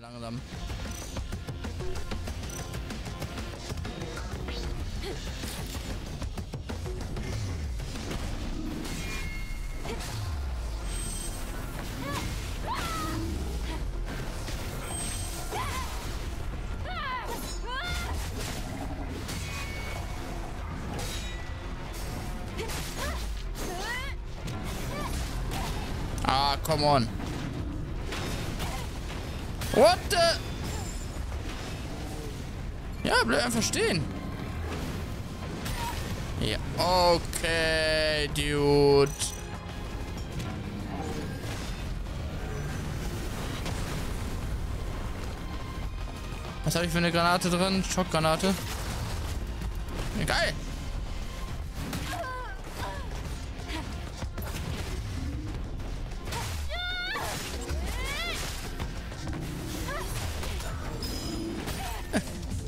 Ja, langsam. Ah, come on. What the? Ja, bleib einfach stehen. Ja, okay, dude. Was habe ich für eine Granate drin? Schockgranate. Ja, geil.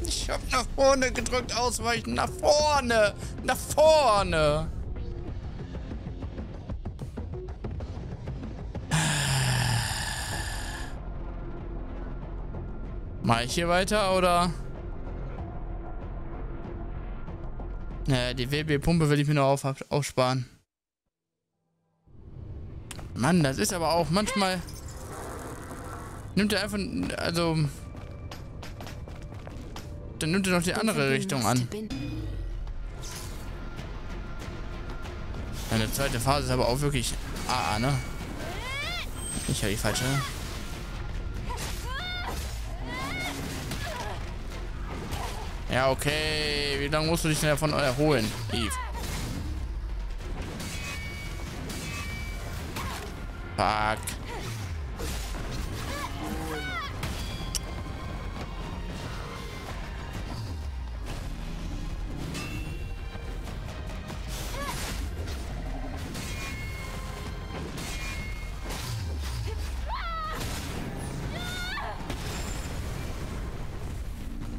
Ich hab nach vorne gedrückt, ausweichen, nach vorne, nach vorne. Mach ich hier weiter oder? Naja, die WB-Pumpe will ich mir noch aufsparen. Mann, das ist aber auch manchmal. Nimmt er einfach. Also. Dann nimmt er noch die andere Richtung an. Eine zweite Phase ist aber auch wirklich AA, ne? Ich habe die falsche. Ja, okay. Wie lange musst du dich denn davon erholen, Eve? Fuck.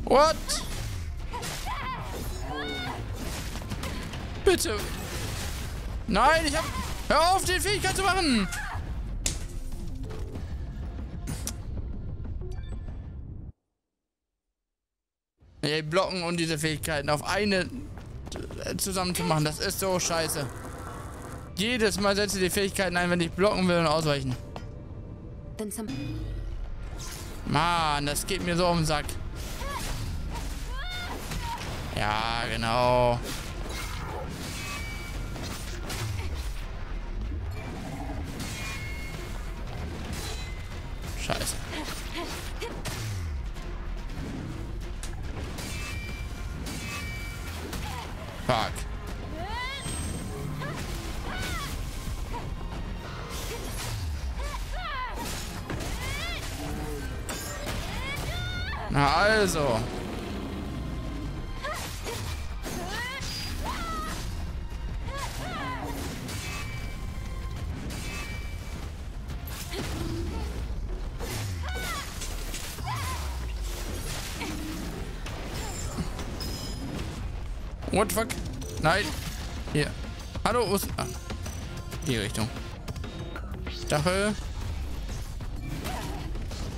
What? Bitte. Nein, ich hab... Hör auf, den Fähigkeit zu machen! Nee, blocken und diese Fähigkeiten auf eine zusammen zu machen, das ist so scheiße. Jedes Mal setze die Fähigkeiten ein, wenn ich blocken will und ausweichen. Mann, das geht mir so auf den Sack. Ja, genau. Scheiße. Fuck. Na also. What the fuck? Nein. Hier. Hallo, Ost. Ah. Die Richtung. Stachel.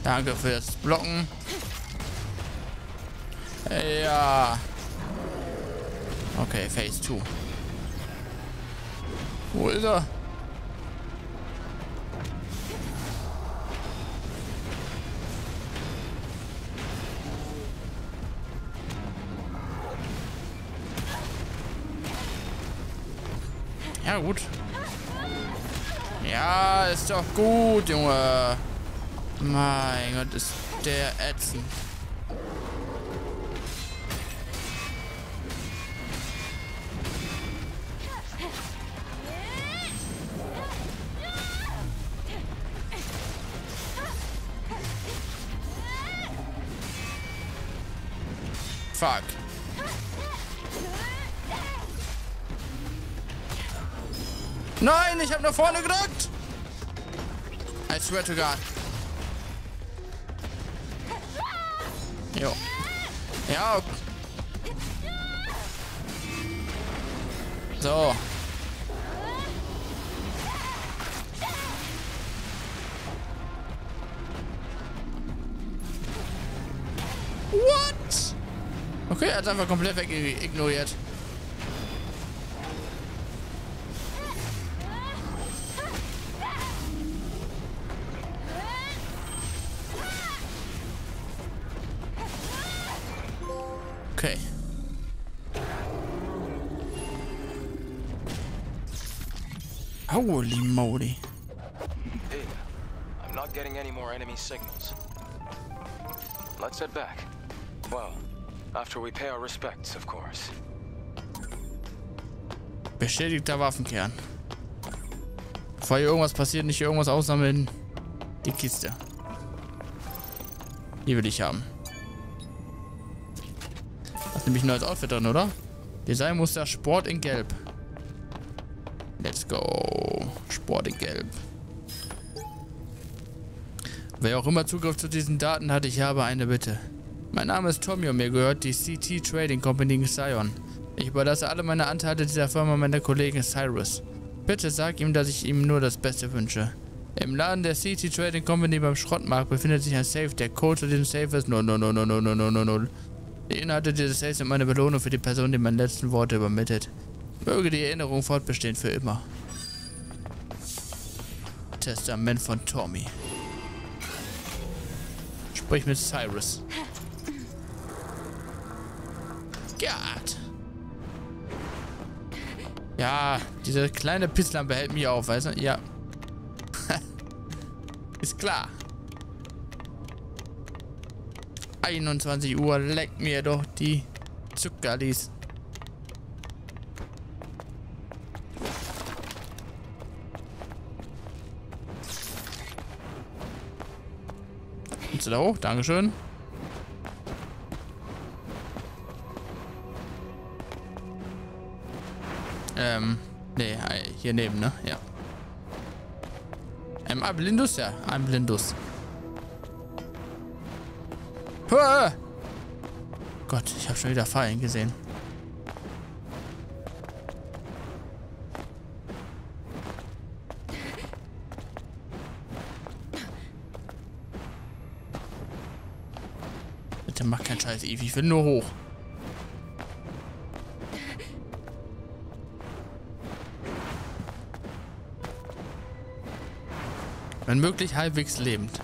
Danke fürs Blocken. Ja. Okay, Phase 2. Wo ist er? Ja, gut. Ja, ist doch gut, Junge. Mein Gott, ist der ätzend. Fuck. Nein, ich hab nach vorne gedrückt. I swear to God. Jo. Ja. So. What? Okay, er hat einfach komplett weg ignoriert. Okay. Holy moly. Hey, I'm not getting any more enemy signals. Let's head back. Well, after we pay our respects, of course. Beschädigter Waffenkern. Bevor hier irgendwas passiert, nicht hier irgendwas aussammeln. Die Kiste. Die will ich haben. Hast nämlich ein neues Outfit drin, oder? Design muss der Sport in Gelb. Let's go. Sport in Gelb. Wer auch immer Zugriff zu diesen Daten hat, ich habe eine Bitte. Mein Name ist Tommy und mir gehört die CT Trading Company in Xion. Ich überlasse alle meine Anteile dieser Firma meiner Kollegin Cyrus. Bitte sag ihm, dass ich ihm nur das Beste wünsche. Im Laden der CT Trading Company beim Schrottmarkt befindet sich ein Safe. Der Code zu dem Safe ist 000000. Die Inhalte dieses Safes sind meine Belohnung für die Person, die meine letzten Worte übermittelt. Möge die Erinnerung fortbestehen für immer. Testament von Tommy. Sprich mit Cyrus. God. Ja, diese kleine Pisslampe hält mich auf, weißt du? Ja. Ist klar. 21 Uhr, leck mir doch die Zuckerlis. Da hoch, Dankeschön. Nee, hier neben, ne? Ja. Ein Blindus, ja. Ein Blindus. Hör! Gott, ich habe schon wieder Fallen gesehen. Mach keinen Scheiß, Eve. Ich will nur hoch. Wenn möglich, halbwegs lebend.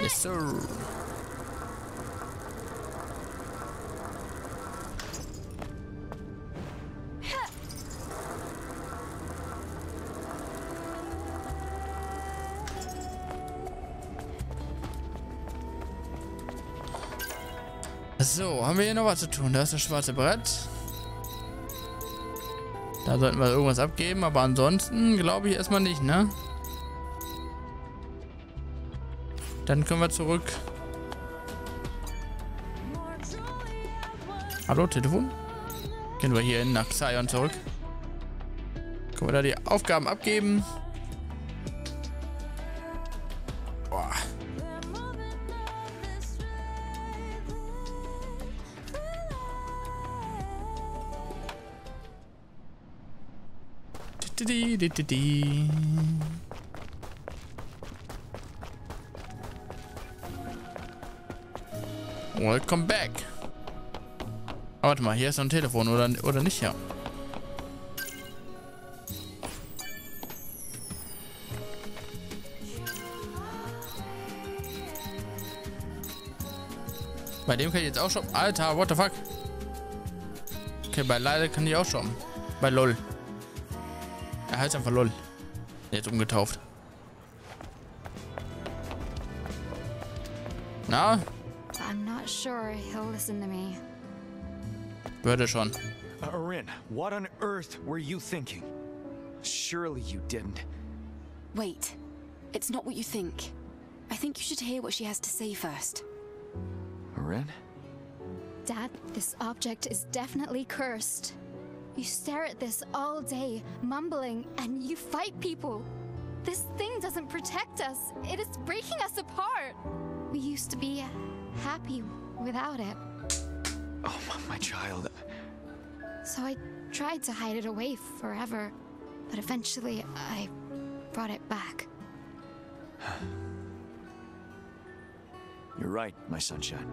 Yes, sir. So, haben wir hier noch was zu tun? Da ist das schwarze Brett. Da sollten wir irgendwas abgeben, aber ansonsten glaube ich erstmal nicht, ne? Dann können wir zurück. Hallo, Telefon? Gehen wir hier hin nach Xion zurück. Können wir da die Aufgaben abgeben? Welcome back. Oh, warte mal, hier ist noch ein Telefon, oder nicht, ja. Bei dem kann ich jetzt auch shoppen. Alter, what the fuck. Okay, bei Leila kann ich auch shoppen. Bei LOL. Er heißt einfach LOL. Jetzt umgetauft. Na? Würde schon. Aaron, what on earth were you thinking? Surely you didn't. Wait. It's not what you think. I think you should hear what she has to say first. Aaron? Dad, this object is definitely cursed. You stare at this all day, mumbling, and you fight people. This thing doesn't protect us. It is breaking us apart. We used to be happy without it. Oh, my child. So I tried to hide it away forever, but eventually I brought it back. You're right, my sunshine.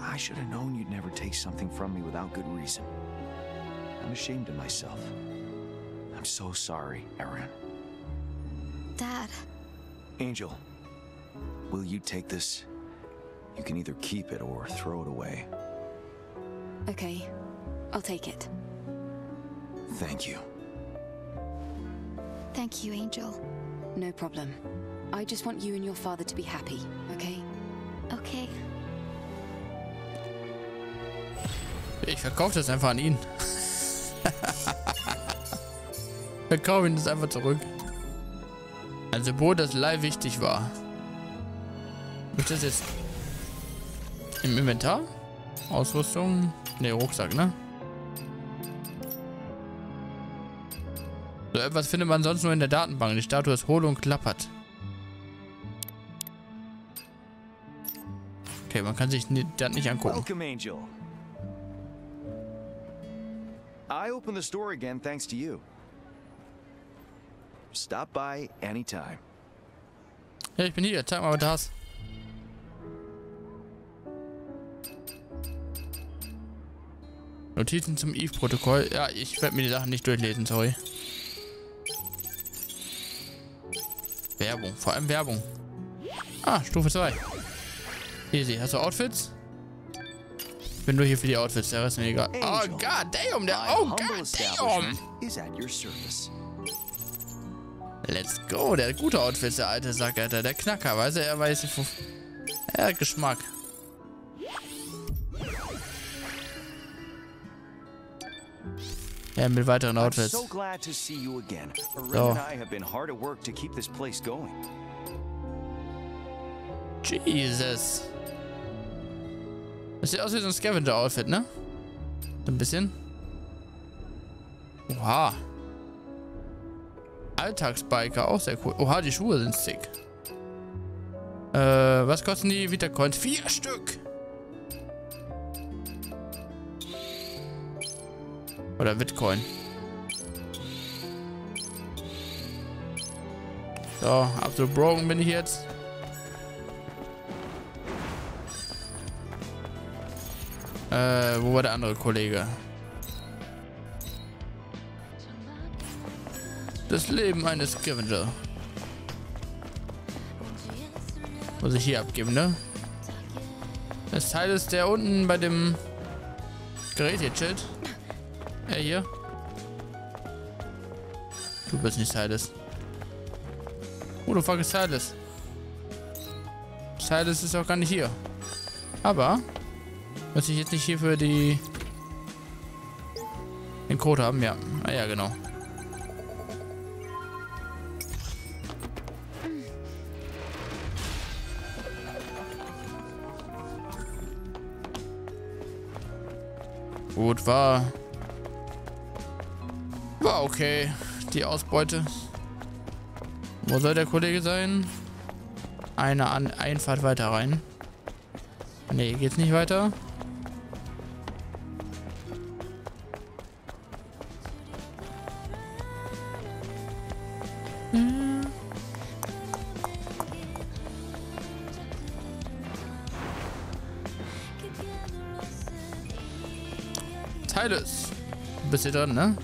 I should have known you'd never take something from me without good reason. I'm ashamed of myself. I'm so sorry, Aaron. Dad. Angel, will you take this? You can either keep it or throw it away. Okay, I'll take it. Thank you. Thank you, Angel. No problem. I just want you and your father to be happy, okay? Okay. Ich verkaufe das einfach an ihn. Verkaufe ihn das einfach zurück. Also wo das Leih wichtig war. Ist das jetzt im Inventar? Ausrüstung? Ne, Rucksack, ne? So etwas findet man sonst nur in der Datenbank. Die Statue ist hohl und klappert. Okay, man kann sich das nicht angucken. Welcome, Angel. I opened the store again thanks to you. Stop by anytime. Ja, ich bin hier. Zeig mal, was du hast. Notizen zum Eve-Protokoll. Ja, ich werde mir die Sachen nicht durchlesen, sorry. Werbung, vor allem Werbung. Ah, Stufe 2. Easy, hast du Outfits? Ich bin nur hier für die Outfits, der Rest ist mir egal. Oh, goddamn, der... Oh, goddamn! Let's go, der hat gute Outfits, der alte Sack, Alter. Der Knacker, weißt du, er weiß... Er hat Geschmack. Ja, mit weiteren Outfits. So. Jesus. Das sieht aus wie so ein Scavenger-Outfit, ne? So ein bisschen. Oha. Alltagsbiker, auch sehr cool. Oha, die Schuhe sind sick. Was kosten die Vita-Coins? 4 Stück! Oder Bitcoin. So, absolut broken bin ich jetzt. Wo war der andere Kollege? Das Leben eines Scavenger. Muss ich hier abgeben, ne? Das Teil ist der unten bei dem Gerät hier chillt. Er hier. Du bist nicht Cyrus. Oh, du fuck ist Cyrus. Cyrus ist auch gar nicht hier. Aber muss ich jetzt nicht hier für die den Code haben? Ja. Ah ja, genau. Gut, war okay, die Ausbeute. Wo soll der Kollege sein? Eine Einfahrt weiter rein. Ne, geht's nicht weiter. Teilus. Du bist hier drin, ne?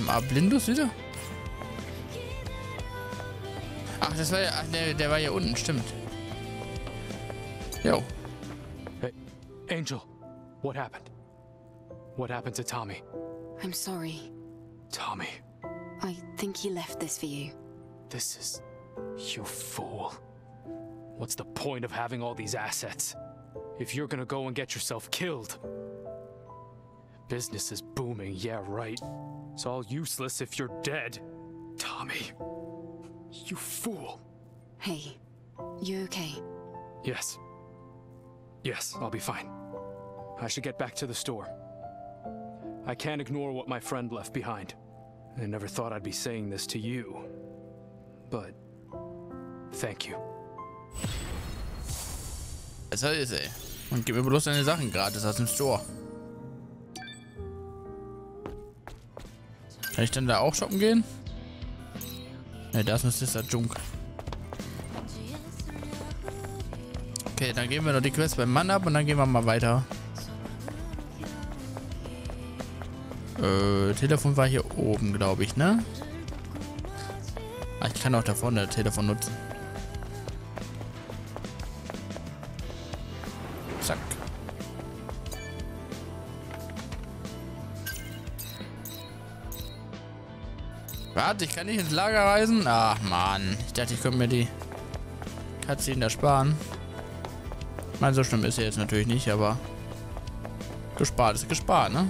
MA Blindus wieder? Ach, das war ja. Ach, der war ja unten, stimmt. Jo. Hey, Angel, what happened? What happened to Tommy? I'm sorry. Tommy. I think he left this for you. This is... You fool. What's the point of having all these assets? If you're gonna go and get yourself killed. Business is booming, yeah, right. It's all useless if you're dead. Tommy, you fool. Hey, you okay? Yes. Yes, I'll be fine. I should get back to the store. I can't ignore what my friend left behind. I never thought I'd be saying this to you. But, thank you. Es ist, ey. Und gib mir bloß deine Sachen gratis aus dem Store. Kann ich dann da auch shoppen gehen? Ne, das ist der Junk. Okay, dann geben wir noch die Quest beim Mann ab und dann gehen wir mal weiter. Telefon war hier oben, glaube ich, ne? Ah, ich kann auch da vorne das Telefon nutzen. Zack. Warte, ich kann nicht ins Lager reisen? Ach, Mann. Ich dachte, ich könnte mir die Cutscene da sparen. Ich meine, so schlimm ist er jetzt natürlich nicht, aber... Gespart ist gespart, ne?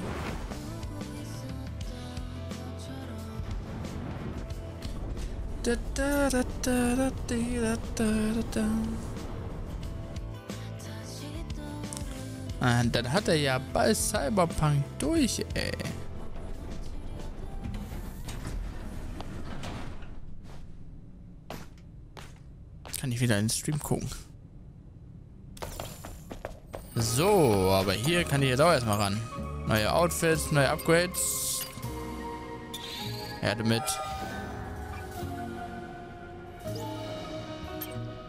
Dann hat er ja bald Cyberpunk durch, ey. Kann ich wieder in den Stream gucken. So, aber hier kann ich jetzt auch erstmal ran. Neue Outfits, neue Upgrades. Erde mit.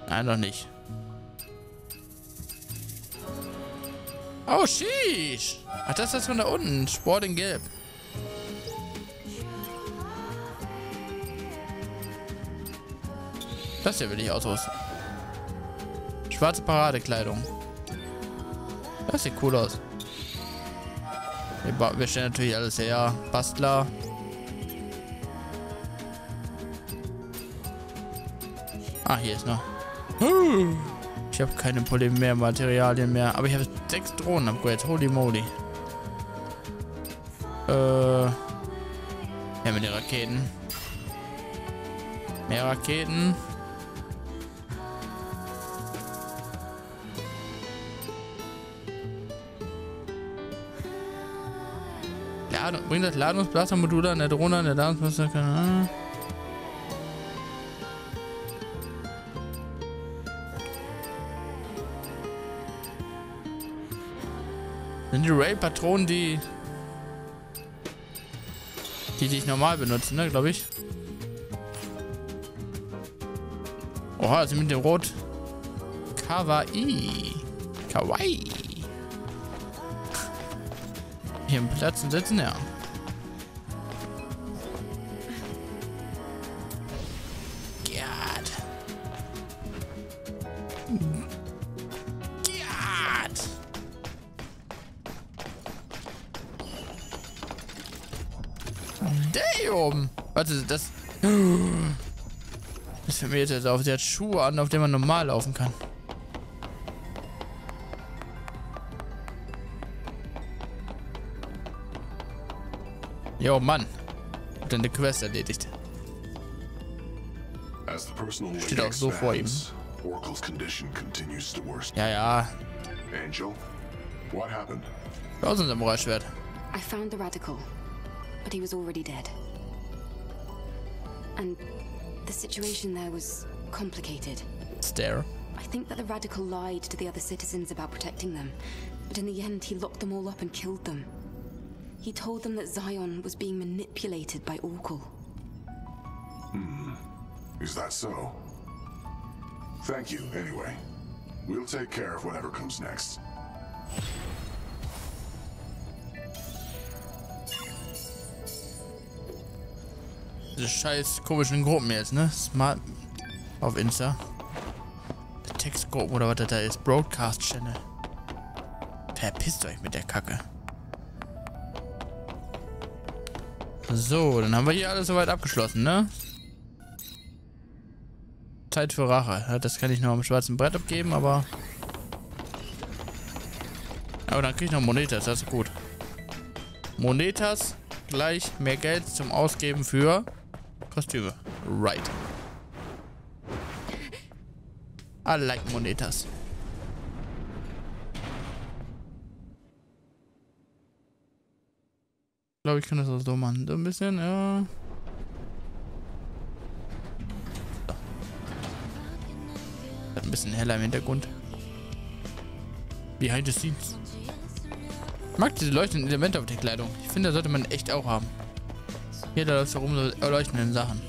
Nein, noch nicht. Oh, sheesh. Ach, das ist das von da unten. Sport in Gelb. Das hier will ich ausrüsten. Schwarze Paradekleidung. Das sieht cool aus. Wir stellen natürlich alles her. Bastler. Ah, hier ist noch. Ich habe keine Probleme mehr, Materialien mehr. Aber ich habe 6 Drohnen-Upgrades. Holy moly. Ja, mit den Raketen. Mehr Raketen. Ladung. Bringt das Ladungsblastermodul an der Drohne, an der Ladungsblaster. Sind die Ray-Patronen, die ich normal benutze, ne, glaube ich. Oha, das sind mit dem Rot. Kawaii. Kawaii. Hier im Platz und sitzen, ja. Warte, das fällt mir jetzt auf. Sie hat Schuhe an, auf denen man normal laufen kann. Jo, Mann. Hat eine Quest erledigt. Steht auch so vor ihm. Ja, ja. Angel, what happened? Da ist unser Samurai-Schwert. I found the Radical, but he was already dead. And the situation there was complicated. Stare. I think that the Radical lied to the other citizens about protecting them, but in the end he locked them all up and killed them. He told them that Xion was being manipulated by Oracle. Hmm. Is that so? Thank you, anyway. We'll take care of whatever comes next. Diese scheiß komischen Gruppen jetzt, ne? Smart auf Insta. Textgruppen oder was das da ist. Broadcast Channel. Verpisst euch mit der Kacke. So, dann haben wir hier alles soweit abgeschlossen, ne? Zeit für Rache. Das kann ich noch am schwarzen Brett abgeben, aber... Aber dann krieg ich noch Monetas, das ist gut. Monetas gleich mehr Geld zum Ausgeben für... Kostüme. Right. I like Monetas. Ich glaube, ich kann das auch so machen. So ein bisschen, ja. So. Ein bisschen heller im Hintergrund. Behind the scenes. Ich mag diese leuchtenden Elemente auf der Kleidung. Ich finde, da sollte man echt auch haben. Hier, da läuft so rum so leuchtenden Sachen.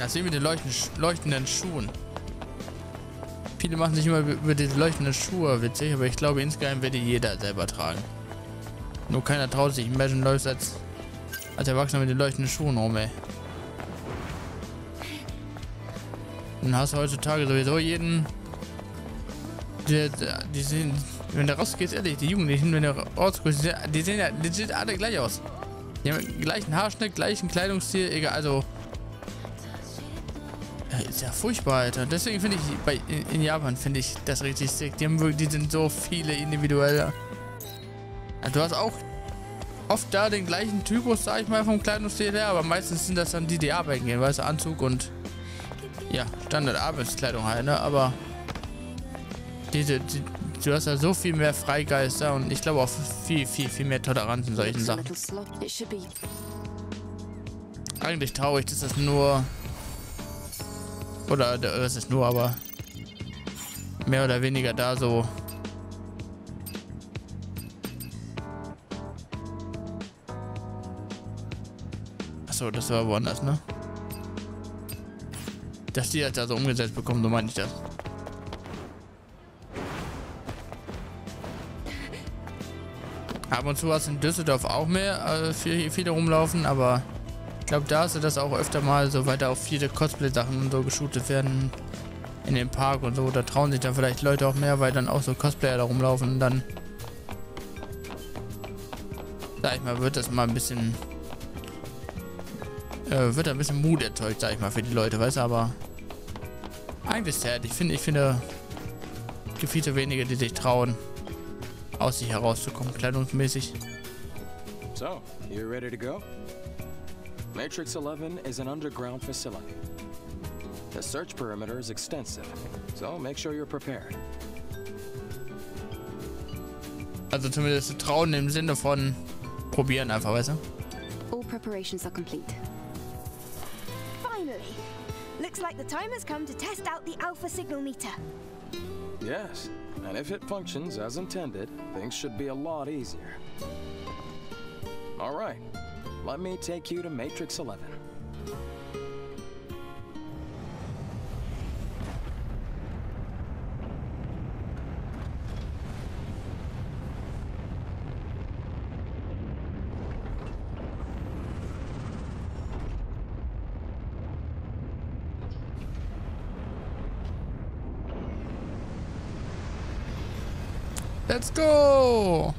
Das sehen wir mit den leuchtenden Schuhen. Viele machen sich immer über diese leuchtenden Schuhe witzig, aber ich glaube, insgeheim wird die jeder selber tragen. Nur keiner traut sich. Imagine läuft als Erwachsener mit den leuchtenden Schuhen rum, ey. Dann hast du heutzutage sowieso jeden... Die sehen... Wenn du rausgehst, ehrlich, die Jugendlichen, wenn du rausgehst, die sehen ja legit alle gleich aus. Die haben den gleichen Haarschnitt, gleichen Kleidungsstil, egal, also... Ist ja furchtbar, Alter. Deswegen finde ich, in Japan finde ich das richtig sick. Die sind so viele individuelle. Also du hast auch oft da den gleichen Typus, sag ich mal, vom Kleidungsstil her, aber meistens sind das dann die arbeiten gehen, weißt du, Anzug und ja, Standard-Arbeitskleidung halt, ne, aber du hast ja so viel mehr Freigeister und ich glaube auch viel, viel, viel mehr Toleranz in solchen Sachen. Eigentlich traurig, dass das nur... Oder das ist nur, aber mehr oder weniger da so. Achso, das war woanders, ne? Dass die das da so umgesetzt bekommen, so meine ich das. Ab und zu hast du in Düsseldorf auch mehr, viele rumlaufen, aber... Ich glaube, da hast du das auch öfter mal so, weil da auch viele Cosplay-Sachen und so geshootet werden in dem Park und so. Da trauen sich dann vielleicht Leute auch mehr, weil dann auch so Cosplayer da rumlaufen und dann, sag ich mal, wird das mal ein bisschen, wird da ein bisschen Mut erzeugt, sag ich mal, für die Leute, weißt du, aber eigentlich ist es halt, ich finde, es gibt viel zu wenige, die sich trauen, aus sich herauszukommen, kleidungsmäßig. So, you're ready to go? Matrix 11 is an underground facility. The search perimeter is extensive, so make sure you're prepared. Also zumindest trauen im Sinne von probieren einfach, weißt du? All preparations are complete. Finally. Looks like the time has come to test out the alpha signal meter. Yes, and if it functions as intended, things should be a lot easier. All right. Let me take you to Matrix 11. Let's go!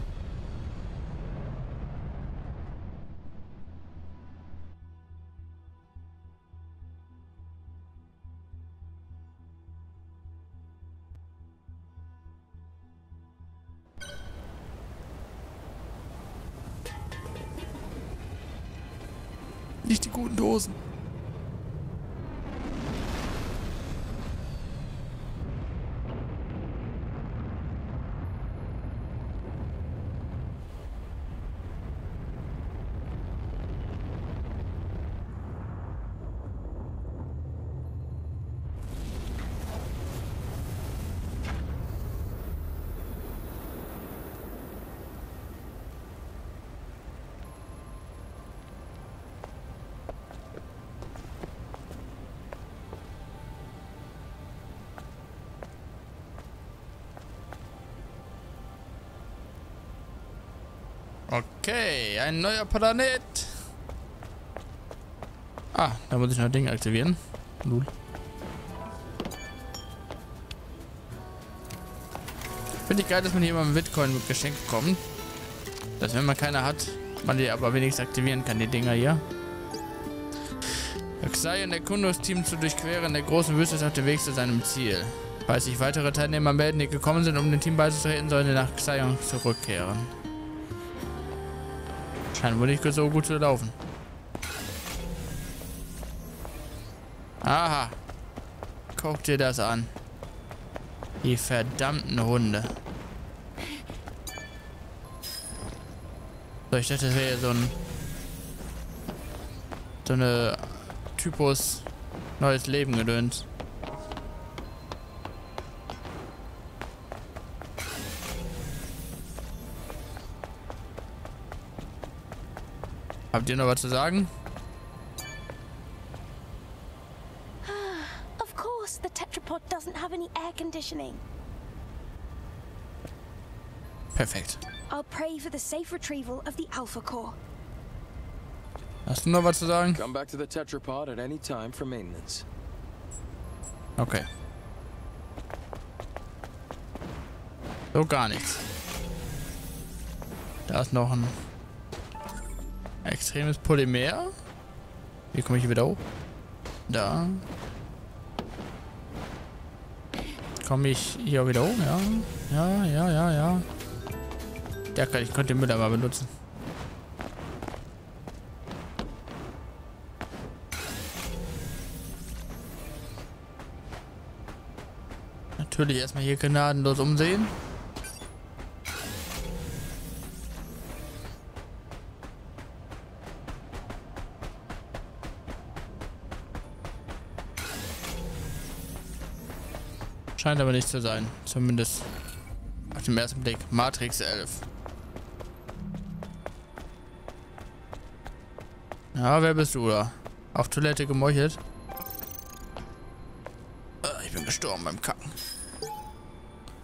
Nicht die guten Dosen. Okay, ein neuer Planet. Ah, da muss ich noch Ding aktivieren. Lul. Finde ich geil, dass man hier mal mit Bitcoin mit Geschenk bekommt. Dass wenn man keine hat, man die aber wenigstens aktivieren kann, die Dinger hier. Xion erkundet das Team zu durchqueren der großen Wüste ist auf dem Weg zu seinem Ziel. Falls sich weitere Teilnehmer melden, die gekommen sind, um dem Team beizutreten, sollen sie nach Xion zurückkehren. Scheint wohl nicht so gut zu laufen. Aha. Guck dir das an. Die verdammten Hunde. So, ich dachte, das wäre so ein... So eine... Typus... Neues Leben gedöns. Habt ihr noch was zu sagen? coming. Perfekt. I'll pray for the safe retrieval of the Alpha Core. Hast du noch was zu sagen? Come back to the Tetrapod at any time for maintenance. Okay. So gar nichts. Da ist noch ein extremes Polymer. Wie komme ich hier wieder hoch? Da. Komme ich hier wieder hoch? Ja. Ja, ja, ja, ja. Der kann, ich konnte den Müll aber benutzen. Natürlich erstmal hier gnadenlos umsehen. Scheint aber nicht zu sein, zumindest auf dem ersten Blick. Matrix 11. Ja, wer bist du da? Auf Toilette gemeuchelt? Ich bin gestorben beim Kacken.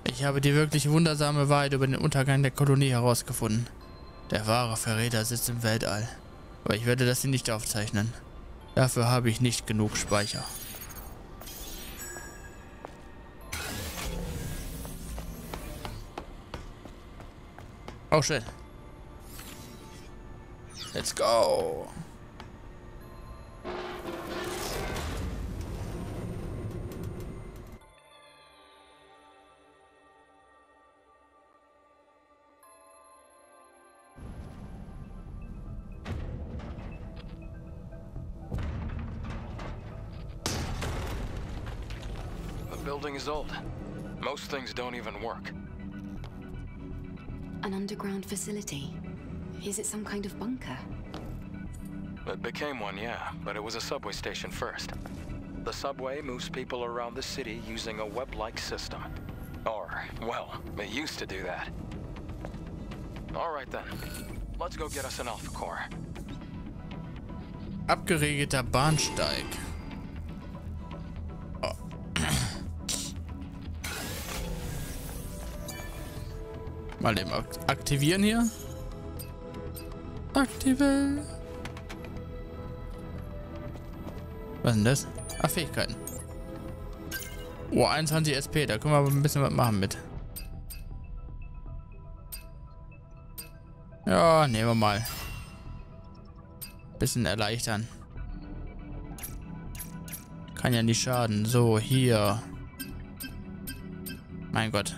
Ich habe die wirklich wundersame Wahrheit über den Untergang der Kolonie herausgefunden. Der wahre Verräter sitzt im Weltall. Aber ich werde das hier nicht aufzeichnen. Dafür habe ich nicht genug Speicher. Oh shit. Let's go. The building is old. Most things don't even work. An underground facility. Is it some kind of bunker? It became one, yeah, but it was a subway station first. The subway moves people around the city using a web-like system. Or, well, it used to do that. All right then, let's go get us an Alpha Core. Abgeriegelter Bahnsteig. Mal eben aktivieren hier. Aktivieren. Was ist denn das? Ah, Fähigkeiten. Oh, 21 SP. Da können wir aber ein bisschen was machen mit. Ja, nehmen wir mal. Bisschen erleichtern. Kann ja nicht schaden. So, hier. Mein Gott.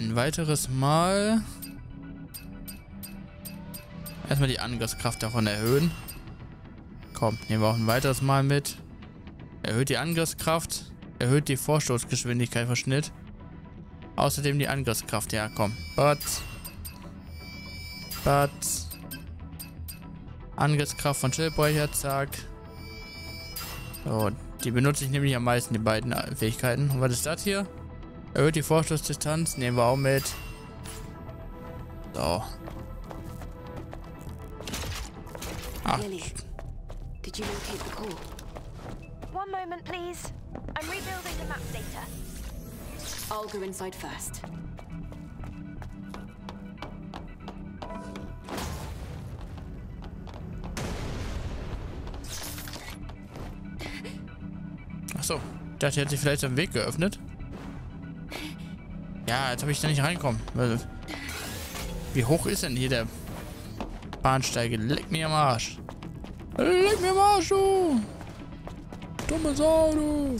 Ein weiteres Mal. Erstmal die Angriffskraft davon erhöhen. Komm, nehmen wir auch ein weiteres Mal mit. Erhöht die Angriffskraft. Erhöht die Vorstoßgeschwindigkeit vom Schnitt. Außerdem die Angriffskraft. Ja, komm. Angriffskraft von Schildbrecher. Zack. So, die benutze ich nämlich am meisten, die beiden Fähigkeiten. Und was ist das hier? Erhöht die Vorstoßdistanz, nehmen wir auch mit. So. Ah. Did you locate the core? One moment, please. I'm rebuilding the map data. I'll go inside first. Achso, ich dachte, er hat sich vielleicht am Weg geöffnet. Ja, jetzt habe ich da nicht reinkommen. Wie hoch ist denn hier der Bahnsteig? Leck mir am Arsch. Leck mir am Arsch, du! Dumme Sau, du!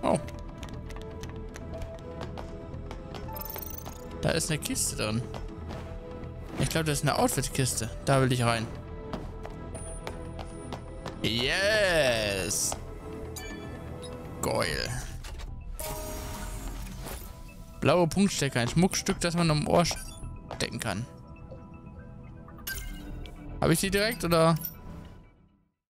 Oh. Da ist eine Kiste drin. Ich glaube, das ist eine Outfit-Kiste. Da will ich rein. Yes! Geil. Blaue Punktstecker, ein Schmuckstück, das man am Ohr stecken kann. Habe ich die direkt oder?